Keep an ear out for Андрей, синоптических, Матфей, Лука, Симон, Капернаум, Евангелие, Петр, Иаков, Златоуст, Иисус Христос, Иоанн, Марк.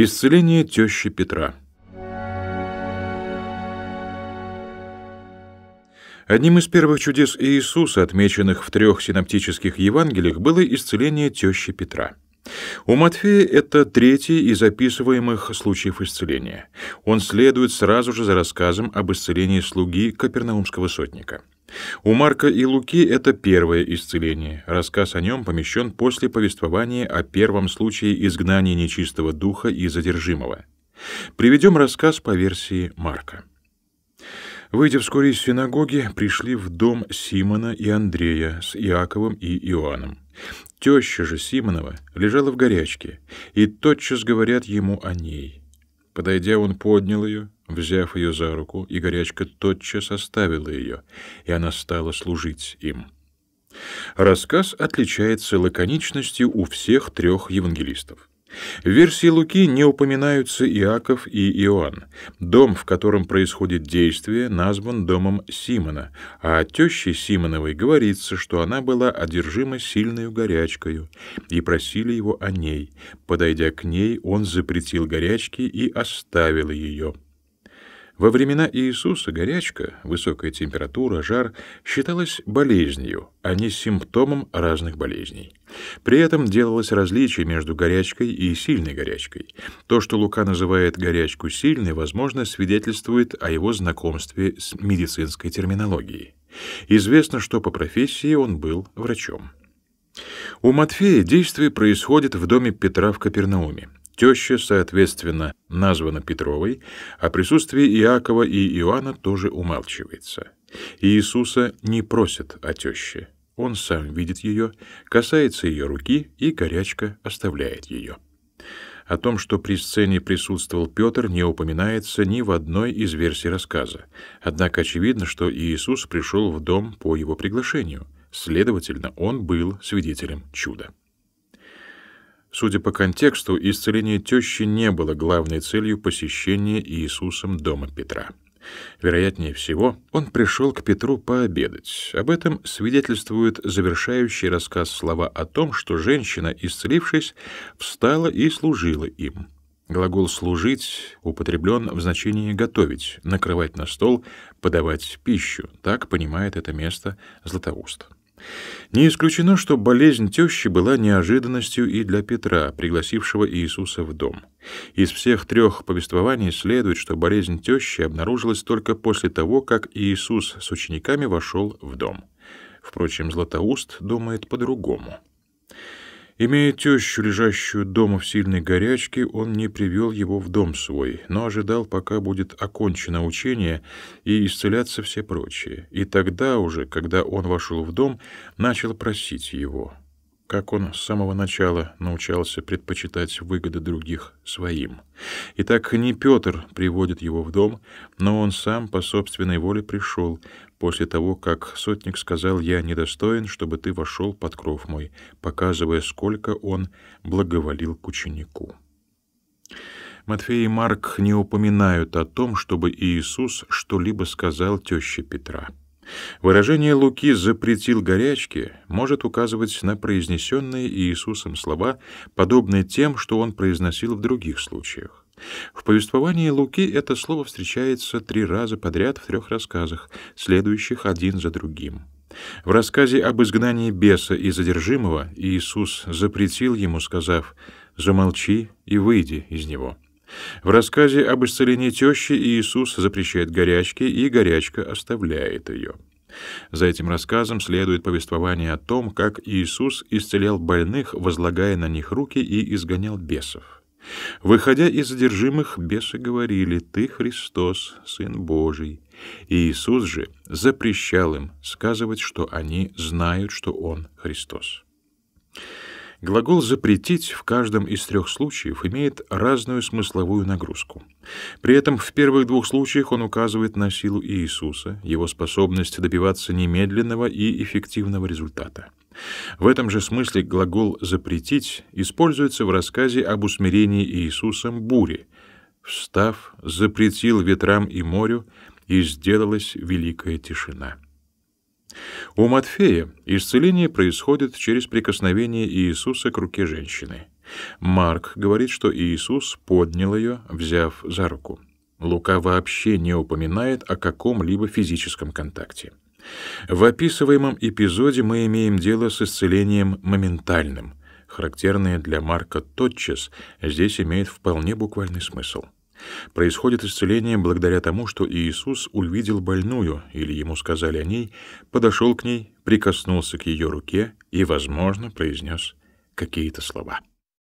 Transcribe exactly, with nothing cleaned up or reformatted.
Исцеление тещи Петра. Одним из первых чудес Иисуса, отмеченных в трех синоптических Евангелиях, было исцеление тещи Петра. У Матфея это третий из описываемых случаев исцеления. Он следует сразу же за рассказом об исцелении слуги капернаумского сотника. У Марка и Луки это первое исцеление. Рассказ о нем помещен после повествования о первом случае изгнания нечистого духа и задержимого. Приведем рассказ по версии Марка. Выйдя вскоре из синагоги, пришли в дом Симона и Андрея с Иаковом и Иоанном. Теща же Симонова лежала в горячке, и тотчас говорят ему о ней. Подойдя, он поднял ее, взяв ее за руку, и горячка тотчас оставила ее, и она стала служить им. Рассказ отличается лаконичностью у всех трех евангелистов. В версии Луки не упоминаются Иаков и Иоанн. Дом, в котором происходит действие, назван домом Симона, а о теще Симоновой говорится, что она была одержима сильной горячкою, и просили его о ней. Подойдя к ней, он запретил горячке и оставил ее. Во времена Иисуса горячка, высокая температура, жар считалась болезнью, а не симптомом разных болезней. При этом делалось различие между горячкой и сильной горячкой. То, что Лука называет горячку сильной, возможно, свидетельствует о его знакомстве с медицинской терминологией. Известно, что по профессии он был врачом. У Матфея действие происходит в доме Петра в Капернауме. Теща, соответственно, названа Петровой, а присутствие Иакова и Иоанна тоже умалчивается. Иисуса не просят о теще. Он сам видит ее, касается ее руки, и горячка оставляет ее. О том, что при сцене присутствовал Петр, не упоминается ни в одной из версий рассказа. Однако очевидно, что Иисус пришел в дом по его приглашению. Следовательно, он был свидетелем чуда. Судя по контексту, исцеление тещи не было главной целью посещения Иисусом дома Петра. Вероятнее всего, он пришел к Петру пообедать. Об этом свидетельствует завершающий рассказ слова о том, что женщина, исцелившись, встала и служила им. Глагол «служить» употреблен в значении «готовить», «накрывать на стол», «подавать пищу». Так понимает это место Златоуст. Не исключено, что болезнь тещи была неожиданностью и для Петра, пригласившего Иисуса в дом. Из всех трех повествований следует, что болезнь тещи обнаружилась только после того, как Иисус с учениками вошел в дом. Впрочем, Златоуст думает по-другому. Имея тещу, лежащую дома в сильной горячке, он не привел его в дом свой, но ожидал, пока будет окончено учение и исцеляться все прочие. И тогда уже, когда он вошел в дом, начал просить его, как он с самого начала научался предпочитать выгоды других своим. Итак, не Петр приводит его в дом, но он сам по собственной воле пришел, после того, как сотник сказал: «Я недостоин, чтобы ты вошел под кров мой», показывая, сколько он благоволил к ученику. Матфей и Марк не упоминают о том, чтобы Иисус что-либо сказал теще Петра. Выражение Луки «запретил горячке» может указывать на произнесенные Иисусом слова, подобные тем, что он произносил в других случаях. В повествовании Луки это слово встречается три раза подряд в трех рассказах, следующих один за другим. В рассказе об изгнании беса и задержимого Иисус запретил ему, сказав: «Замолчи и выйди из него». В рассказе об исцелении тещи Иисус запрещает горячке, и горячка оставляет ее. За этим рассказом следует повествование о том, как Иисус исцелял больных, возлагая на них руки, и изгонял бесов. Выходя из задержимых, бесы говорили: «Ты Христос, Сын Божий». Иисус же запрещал им сказывать, что они знают, что Он Христос. Глагол «запретить» в каждом из трех случаев имеет разную смысловую нагрузку. При этом в первых двух случаях он указывает на силу Иисуса, его способность добиваться немедленного и эффективного результата. В этом же смысле глагол «запретить» используется в рассказе об усмирении Иисусом бури. «Встав, запретил ветрам и морю, и сделалась великая тишина». У Матфея исцеление происходит через прикосновение Иисуса к руке женщины. Марк говорит, что Иисус поднял ее, взяв за руку. Лука вообще не упоминает о каком-либо физическом контакте. В описываемом эпизоде мы имеем дело с исцелением моментальным. Характерное для Марка «тотчас» здесь имеет вполне буквальный смысл. Происходит исцеление благодаря тому, что Иисус увидел больную, или ему сказали о ней, подошел к ней, прикоснулся к ее руке и, возможно, произнес какие-то слова.